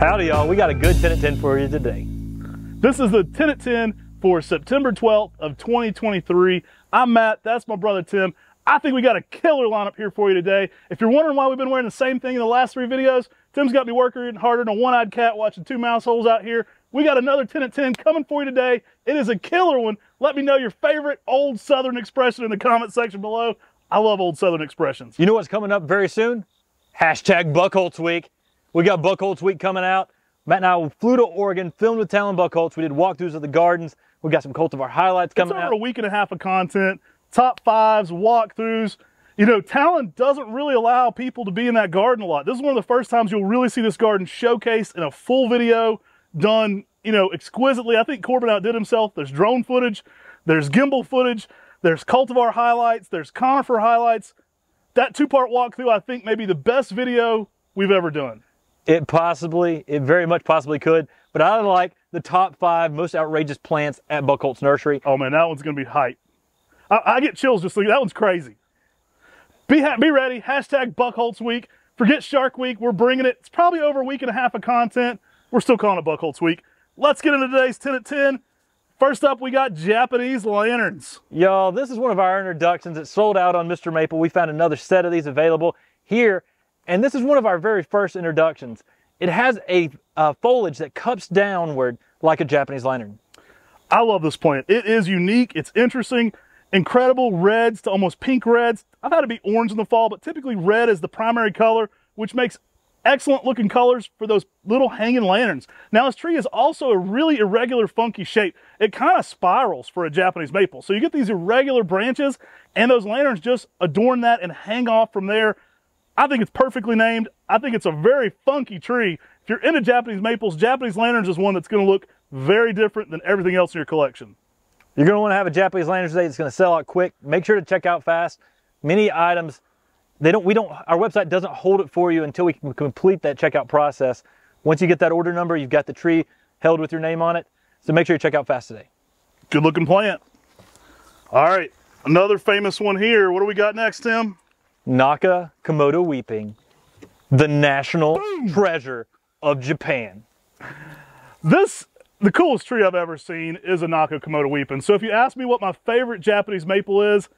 Howdy y'all, we got a good 10 at 10 for you today. This is the 10 at 10 for September 12th of 2023. I'm Matt, that's my brother Tim. I think we got a killer lineup here for you today. If you're wondering why we've been wearing the same thing in the last three videos, Tim's got me working harder than a one-eyed cat watching two mouse holes out here. We got another 10 at 10 coming for you today. It is a killer one. Let me know your favorite old Southern expression in the comment section below. I love old Southern expressions. You know what's coming up very soon? Hashtag Buchholz Week. We got Buchholz Week coming out. Matt and I flew to Oregon, filmed with Talon Buchholz. We did walkthroughs of the gardens. We got some cultivar highlights coming out. It's over a week and a half of content. Top fives, walkthroughs. You know, Talon doesn't really allow people to be in that garden a lot. This is one of the first times you'll really see this garden showcased in a full video done, you know, exquisitely. I think Corbin outdid himself. There's drone footage. There's gimbal footage. There's cultivar highlights. There's conifer highlights. That two-part walkthrough, I think, may be the best video we've ever done. It very much possibly could, but I like the top five most outrageous plants at Buchholz Nursery. Oh man, that one's gonna be hype. I get chills just thinking, that one's crazy. Be ready, hashtag Buchholz Week. Forget Shark Week, we're bringing it. It's probably over a week and a half of content. We're still calling it Buchholz Week. Let's get into today's 10 at 10. First up, we got Japanese lanterns. Y'all, this is one of our introductions. It sold out on Mr. Maple. We found another set of these available here. And this is one of our very first introductions. It has a foliage that cups downward like a Japanese lantern. I love this plant. It is unique. It's interesting. Incredible reds to almost pink reds. I've had to be orange in the fall, but typically red is the primary color, which makes excellent looking colors for those little hanging lanterns. Now, this tree is also a really irregular, funky shape. It kind of spirals for a Japanese maple. So you get these irregular branches, and those lanterns just adorn that and hang off from there. I think it's perfectly named. I think it's a very funky tree. If you're into Japanese maples, Japanese lanterns is one that's gonna look very different than everything else in your collection. You're gonna wanna have a Japanese lantern today. It's gonna sell out quick. Make sure to check out fast. Many items, our website doesn't hold it for you until we can complete that checkout process. Once you get that order number, you've got the tree held with your name on it. So make sure you check out fast today. Good looking plant. All right, another famous one here. What do we got next, Tim? Naka Komodo Weeping, the national treasure of Japan. The coolest tree I've ever seen is a Naka Komodo Weeping. So if you ask me what my favorite Japanese maple is,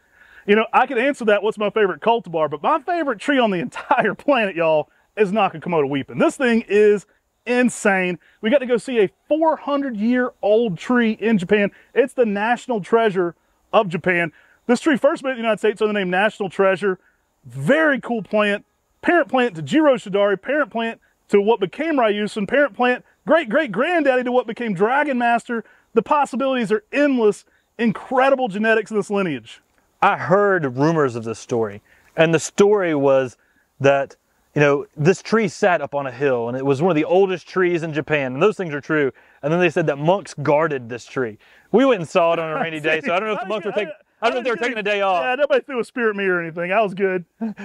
you know, I could answer that, what's my favorite cultivar, but my favorite tree on the entire planet, y'all, is Naka Komodo Weeping. This thing is insane. We got to go see a 400-year-old tree in Japan. It's the national treasure of Japan. This tree first made in the United States under the name National Treasure. Very cool plant, parent plant to Jiro Shidari, parent plant to what became Ryusun, parent plant, great-great-granddaddy to what became Dragon Master. The possibilities are endless, incredible genetics in this lineage. I heard rumors of this story, and the story was that, you know, this tree sat up on a hill, and it was one of the oldest trees in Japan, and those things are true, and then they said that monks guarded this tree. We went and saw it on a rainy day, so I don't know if the monks were taking... I don't know if they were taking a day off. Yeah, nobody threw a spear at me or anything. I was good.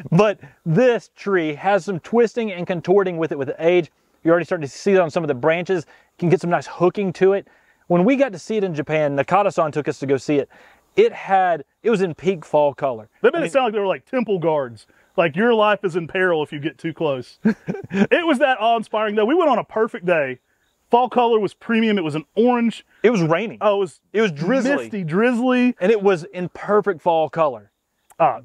But this tree has some twisting and contorting with it with age. You're already starting to see it on some of the branches. You can get some nice hooking to it. When we got to see it in Japan, Nakata-san took us to go see it. It was in peak fall color. They made it sound like they were like temple guards. Like your life is in peril if you get too close. It was that awe-inspiring though. We went on a perfect day. Fall color was premium. It was an orange. It was raining. Oh, it was drizzly. Misty, drizzly. And it was in perfect fall color.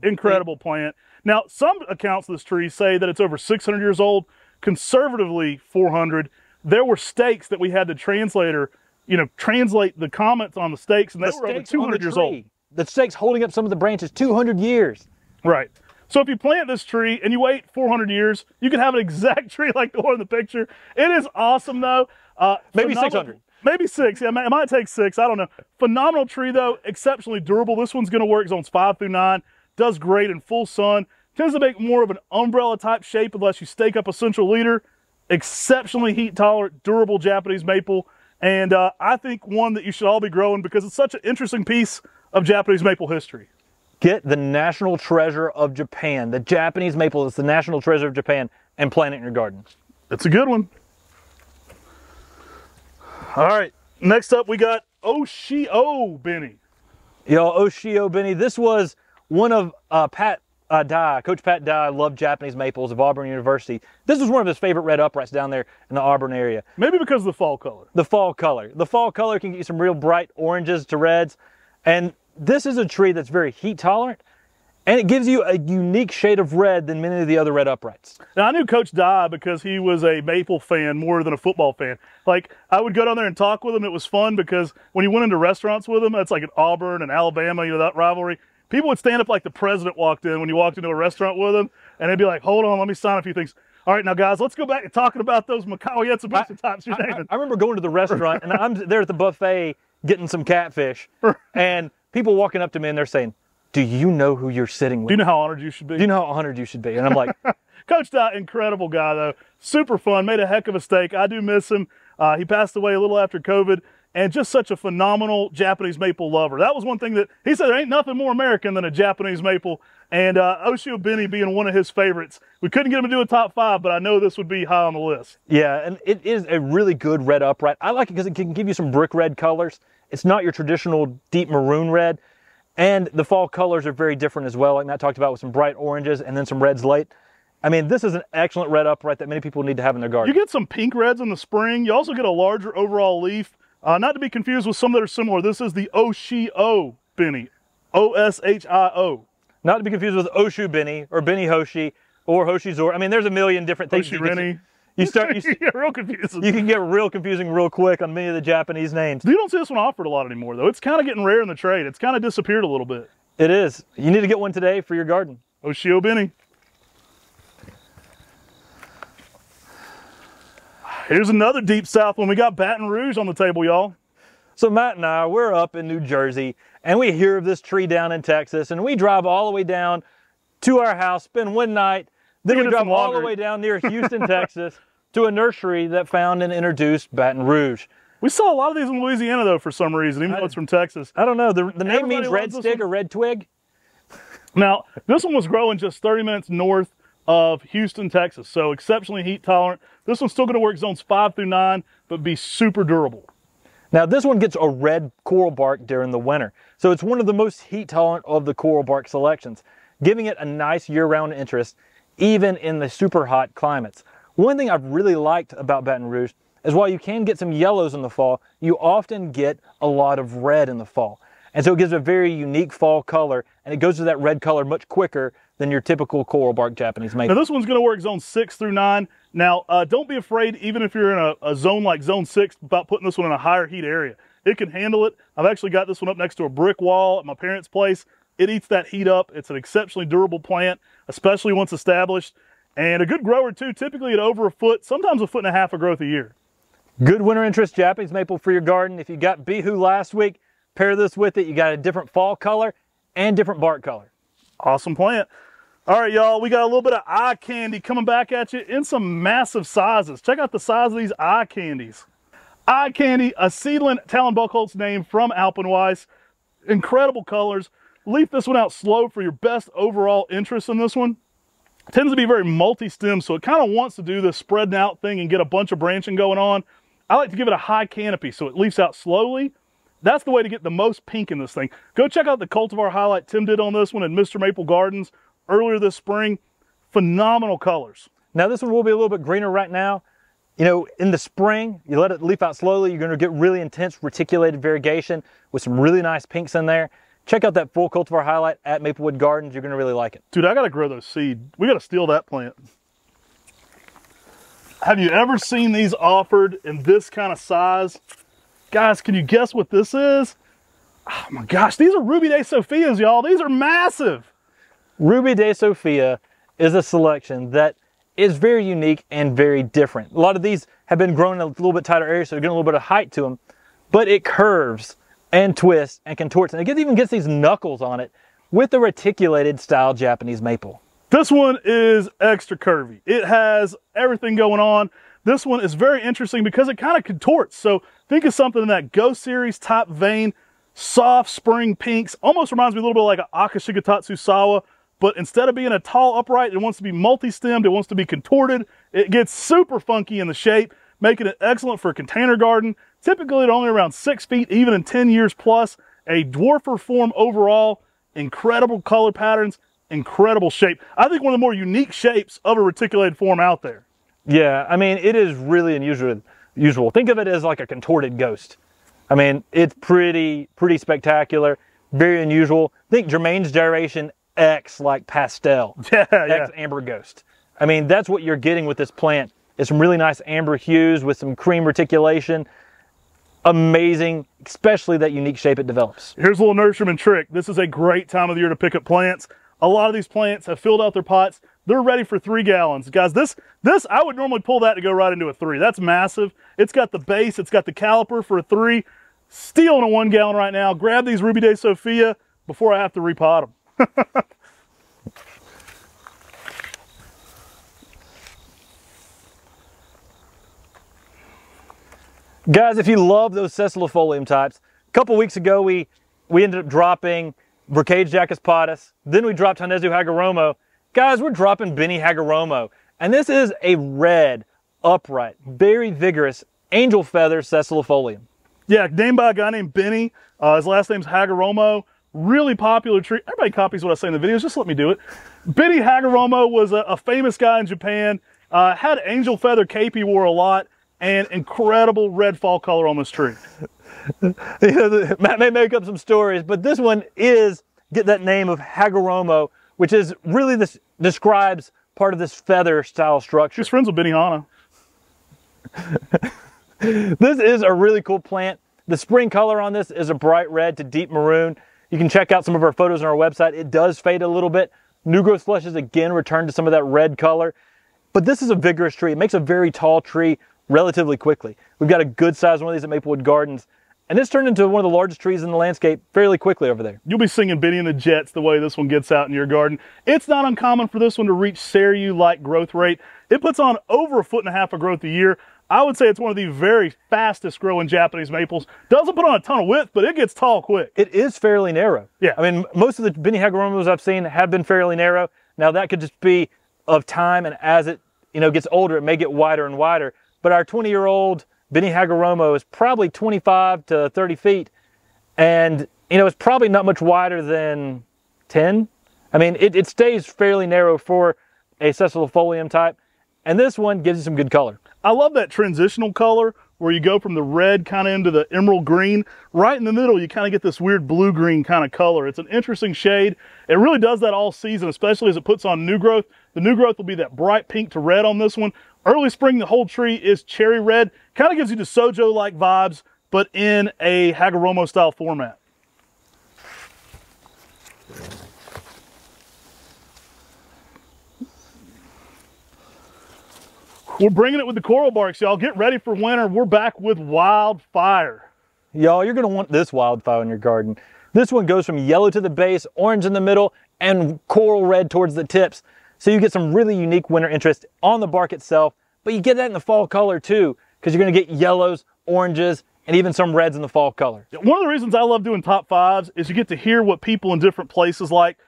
Incredible plant. Now, some accounts of this tree say that it's over 600 years old, conservatively 400. There were stakes that we had the translator, you know, translate the comments on the stakes, and they were over 200 years old. The stakes holding up some of the branches, 200 years. Right. So if you plant this tree and you wait 400 years, you can have an exact tree like the one in the picture. It is awesome, though. Maybe 600. Maybe six. Yeah, it might take six. I don't know. Phenomenal tree, though. Exceptionally durable. This one's going to work zones 5 through 9. Does great in full sun. Tends to make more of an umbrella-type shape unless you stake up a central leader. Exceptionally heat-tolerant, durable Japanese maple. And I think one that you should all be growing because it's such an interesting piece of Japanese maple history. Get the national treasure of Japan. The Japanese maple is the national treasure of Japan, and plant it in your garden. It's a good one. All right, next up we got Oshio Beni. Y'all, Oshio Beni. This was one of Pat Dye, Coach Pat Dye, loved Japanese maples of Auburn University. This was one of his favorite red uprights down there in the Auburn area. Maybe because of the fall color. The fall color. The fall color can get you some real bright oranges to reds. And this is a tree that's very heat tolerant, and it gives you a unique shade of red than many of the other red uprights. Now, I knew Coach Dye because he was a maple fan more than a football fan. Like, I would go down there and talk with him. It was fun because when you went into restaurants with him, that's like at Auburn and Alabama, you know, that rivalry. People would stand up like the president walked in when you walked into a restaurant with them, and they'd be like, hold on, let me sign a few things. All right, now, guys, let's go back to talking about those Makaoyetsu types you're naming. I remember going to the restaurant, and I'm there at the buffet getting some catfish, and people walking up to me, and they're saying, do you know who you're sitting with? Do you know how honored you should be? Do you know how honored you should be? And I'm like... Coach Dye, incredible guy, though. Super fun. Made a heck of a mistake. I do miss him. He passed away a little after COVID. And just such a phenomenal Japanese maple lover. That was one thing that he said, there ain't nothing more American than a Japanese maple. And Oshio Beni being one of his favorites. We couldn't get him to do a top five, but I know this would be high on the list. Yeah, and it is a really good red upright. I like it because it can give you some brick red colors. It's not your traditional deep maroon red. And the fall colors are very different as well, like Matt talked about, with some bright oranges and then some reds late. I mean, this is an excellent red upright that many people need to have in their garden. You get some pink reds in the spring. You also get a larger overall leaf. Not to be confused with some that are similar, this is the Oshio Beni, O-S-H-I-O. Not to be confused with Oshio Beni, or Beni Hoshi, or Hoshizor. I mean, there's a million different things. Hoshi-Renny. You get real confusing. You can get real confusing real quick on many of the Japanese names. You don't see this one offered a lot anymore, though. It's kind of getting rare in the trade. It's kind of disappeared a little bit. It is. You need to get one today for your garden. Oshio Beni. Here's another deep south one. We got Baton Rouge on the table, y'all. So Matt and I, we're up in New Jersey, and we hear of this tree down in Texas, and we drive all the way down to our house, spend one night, then we drive all the way down near Houston, Texas, to a nursery that found and introduced Baton Rouge. We saw a lot of these in Louisiana, though, for some reason, even though it's from Texas. I don't know. The name means red stick or red twig. Now, this one was growing just 30 minutes north of Houston, Texas, so exceptionally heat tolerant. This one's still going to work zones 5 through 9, but be super durable. Now, this one gets a red coral bark during the winter, so it's one of the most heat tolerant of the coral bark selections, giving it a nice year-round interest, even in the super hot climates. One thing I've really liked about Baton Rouge is while you can get some yellows in the fall, you often get a lot of red in the fall. And so it gives a very unique fall color, and it goes to that red color much quicker than your typical coral bark Japanese maple. Now, this one's going to work zone 6 through 9. Now, don't be afraid, even if you're in a zone like zone 6, about putting this one in a higher heat area. It can handle it. I've actually got this one up next to a brick wall at my parents' place. It eats that heat up. It's an exceptionally durable plant, especially once established. And a good grower, too, typically at over a foot, sometimes a foot and a half of growth a year. Good winter interest Japanese maple for your garden. If you got Bihu last week, pair this with it. You got a different fall color and different bark color. Awesome plant. All right, y'all, we got a little bit of eye candy coming back at you in some massive sizes. Check out the size of these eye candies. Eye candy, a seedling Talon Buchholz name from Alpenweiss. Incredible colors. Leaf this one out slow for your best overall interest in this one. It tends to be very multi-stem, so it kind of wants to do this spreading out thing and get a bunch of branching going on. I like to give it a high canopy, so it leaves out slowly. That's the way to get the most pink in this thing. Go check out the cultivar highlight Tim did on this one in Mr. Maple Gardens earlier this spring. Phenomenal colors. Now, this one will be a little bit greener right now. You know, in the spring, you let it leaf out slowly, you're going to get really intense reticulated variegation with some really nice pinks in there. Check out that full cultivar highlight at Maplewood Gardens. You're going to really like it. Dude, I got to grow those seed. We got to steal that plant. Have you ever seen these offered in this kind of size? Guys, can you guess what this is? Oh my gosh, these are Ruby de Sophias, y'all. These are massive. Ruby de Sophia is a selection that is very unique and very different. A lot of these have been grown in a little bit tighter area, so they're getting a little bit of height to them, but it curves and twists and contorts, and it even gets these knuckles on it with the reticulated style Japanese maple. This one is extra curvy. It has everything going on. This one is very interesting because it kind of contorts. So think of something in that Go Series type vein, soft spring pinks. Almost reminds me a little bit like an Akashigatatsu Sawa, but instead of being a tall upright, it wants to be multi-stemmed, it wants to be contorted. It gets super funky in the shape, making it excellent for a container garden. Typically, at only around 6 feet, even in 10 years plus. A dwarfer form overall, incredible color patterns, incredible shape. I think one of the more unique shapes of a reticulated form out there. Yeah, I mean, it is really unusual. Think of it as like a contorted ghost. I mean, it's pretty spectacular, very unusual. Think Germaine's Gyration X like pastel, X amber ghost. I mean, that's what you're getting with this plant. It's some really nice amber hues with some cream reticulation. Amazing, especially that unique shape it develops. Here's a little nurseryman trick. This is a great time of the year to pick up plants. A lot of these plants have filled out their pots. They're ready for 3 gallons. Guys, this I would normally pull that to go right into a 3. That's massive. It's got the base. It's got the caliper for a 3. Stealing a 1 gallon right now. Grab these Ruby de Sophia before I have to repot them. Guys, if you love those sessilifolium types, a couple weeks ago we ended up dropping Bracage Jackus Potus, then we dropped Hanezu Hagaromo. Guys, we're dropping Beni Hagoromo, and this is a red, upright, very vigorous angel feather sessilifolium. Yeah, named by a guy named Beni. His last name's Hagaromo. Really popular tree. Everybody copies what I say in the videos, just let me do it. Beni Hagoromo was a famous guy in Japan, had angel feather cape he wore a lot, and incredible red fall color on this tree. You know, Matt may make up some stories, but this one is, get that name of Hagoromo, which is really, this describes part of this feather style structure. She's friends with Benihana. This is a really cool plant. The spring color on this is a bright red to deep maroon. You can check out some of our photos on our website. It does fade a little bit. New growth flushes again return to some of that red color, but this is a vigorous tree. It makes a very tall tree relatively quickly. We've got a good size one of these at Maplewood Gardens, and it's turned into one of the largest trees in the landscape fairly quickly over there. You'll be singing Benny and the Jets the way this one gets out in your garden. It's not uncommon for this one to reach Seru-like growth rate. It puts on over 1.5 foot of growth a year. I would say it's one of the very fastest growing Japanese maples. Doesn't put on a ton of width, but it gets tall quick. It is fairly narrow. Yeah. I mean, most of the Beni Hagoromos I've seen have been fairly narrow. Now that could just be of time, and as it, you know, gets older, it may get wider and wider. But our 20-year-old Beni Hagoromo is probably 25 to 30 feet, and you know, it's probably not much wider than 10. I mean, it stays fairly narrow for a sessilifolium type, and this one gives you some good color. I love that transitional color where you go from the red kind of into the emerald green. Right in the middle, you kind of get this weird blue-green kind of color. It's an interesting shade. It really does that all season, especially as it puts on new growth. The new growth will be that bright pink to red on this one. Early spring, the whole tree is cherry red. Kind of gives you the Sojo-like vibes, but in a Hagoromo-style format. We're bringing it with the coral barks, y'all. Get ready for winter. We're back with wildfire. Y'all, you're going to want this wildfire in your garden. This one goes from yellow to the base, orange in the middle, and coral red towards the tips. So you get some really unique winter interest on the bark itself, but you get that in the fall color too, because you're going to get yellows, oranges, and even some reds in the fall color. One of the reasons I love doing top fives is you get to hear what people in different places like.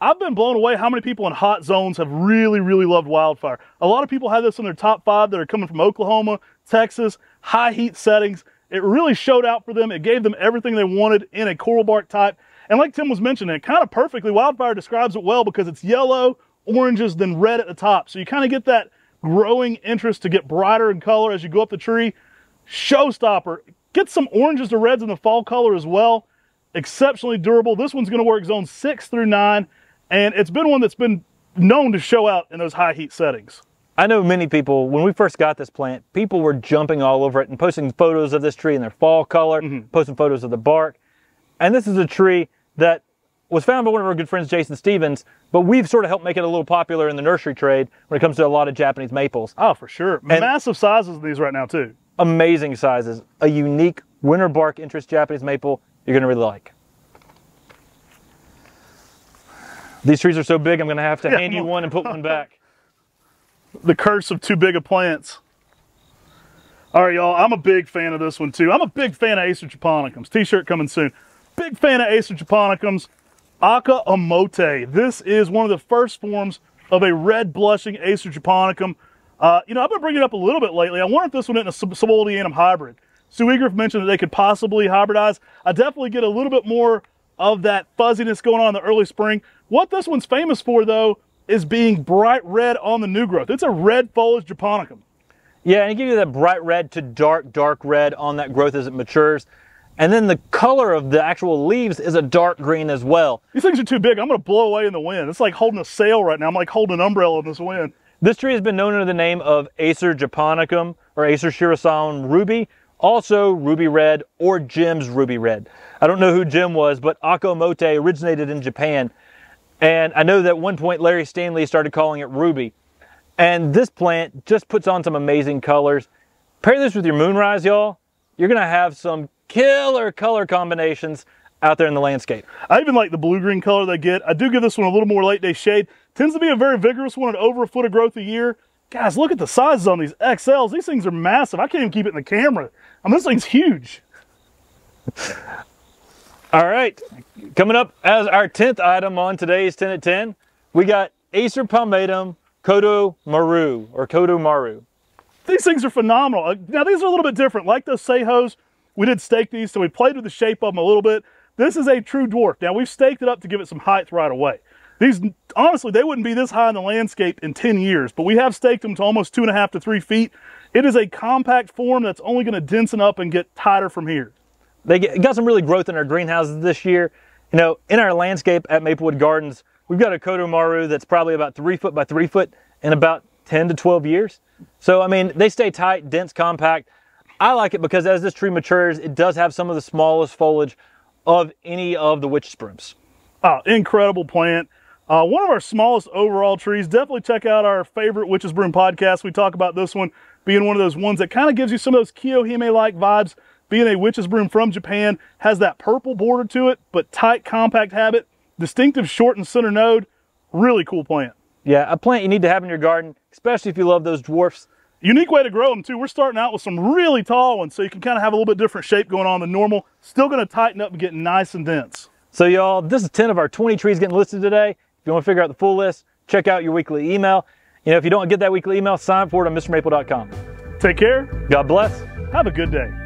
I've been blown away how many people in hot zones have really loved wildfire. A lot of people have this in their top 5 that are coming from Oklahoma, Texas, high heat settings. It really showed out for them. It gave them everything they wanted in a coral bark type. And like Tim was mentioning, it kind of perfectly, wildfire describes it well because it's yellow, oranges, then red at the top. So you kind of get that growing interest to get brighter in color as you go up the tree. Showstopper. Get some oranges to reds in the fall color as well. Exceptionally durable. This one's going to work zones 6 through 9, and it's been one that's been known to show out in those high heat settings. I know many people, when we first got this plant, people were jumping all over it and posting photos of this tree in their fall color, posting photos of the bark. And this is a tree that was found by one of our good friends, Jason Stevens, but we've sort of helped make it a little popular in the nursery trade when it comes to a lot of Japanese maples. Oh, for sure. And massive sizes of these right now, too. Amazing sizes. A unique winter bark interest Japanese maple you're going to really like. These trees are so big, I'm going to have to hand you one and put one back. The curse of too big of plants. All right, y'all, I'm a big fan of this one, too. I'm a big fan of Acer japonicums. T-shirt coming soon. Big fan of Acer japonicums. Aka Omote. This is one of the first forms of a red blushing Acer japonicum. You know, I've been bringing it up a little bit lately. I wonder if this one isn't a Subolianum hybrid. Sue Eagerf mentioned that they could possibly hybridize. I definitely get a little bit more of that fuzziness going on in the early spring. What this one's famous for, though, is being bright red on the new growth. It's a red foliage japonicum. Yeah, and it gives you that bright red to dark red on that growth as it matures. And then the color of the actual leaves is a dark green as well. These things are too big. I'm going to blow away in the wind. It's like holding a sail right now. I'm like holding an umbrella in this wind. This tree has been known under the name of Acer japonicum or Acer shirasawan ruby, also ruby red or Jim's ruby red. I don't know who Jim was, but Aka Omote originated in Japan. And I know that at one point Larry Stanley started calling it ruby. And this plant just puts on some amazing colors. Pair this with your moonrise, y'all. You're going to have some killer color combinations out there in the landscape. I even like the blue-green color they get. I do give this one a little more late-day shade. Tends to be a very vigorous one at over a foot of growth a year. Guys, look at the sizes on these XLs. These things are massive. I can't even keep it in the camera. I mean, this thing's huge. All right, coming up as our 10th item on today's 10 at 10, we got Acer Palmatum Kodomaru, or Kodomaru. These things are phenomenal. Now, these are a little bit different. Like those Seihos, we did stake these, so we played with the shape of them a little bit. This is a true dwarf. Now, we've staked it up to give it some height right away. These, honestly, they wouldn't be this high in the landscape in 10 years, but we have staked them to almost 2.5 to 3 feet. It is a compact form that's only going to densen up and get tighter from here. They got some really growth in our greenhouses this year. You know, in our landscape at Maplewood Gardens, we've got a Kodomaru that's probably about 3 foot by 3 foot in about 10 to 12 years. So, I mean, they stay tight, dense, compact. I like it because as this tree matures, it does have some of the smallest foliage of any of the witch spruce. Oh, incredible plant. One of our smallest overall trees. Definitely check out our favorite Witch's Broom podcast. We talk about this one being one of those ones that kind of gives you some of those Kiyohime-like vibes. Being a Witch's Broom from Japan, has that purple border to it, but tight, compact habit. Distinctive short and center node. Really cool plant. Yeah, a plant you need to have in your garden, especially if you love those dwarfs. Unique way to grow them too. We're starting out with some really tall ones, so you can kind of have a little bit different shape going on than normal. Still going to tighten up and get nice and dense. So y'all, this is 10 of our 20 trees getting listed today. If you want to figure out the full list, check out your weekly email. You know, if you don't get that weekly email, sign up for it on MrMaple.com. Take care. God bless. Have a good day.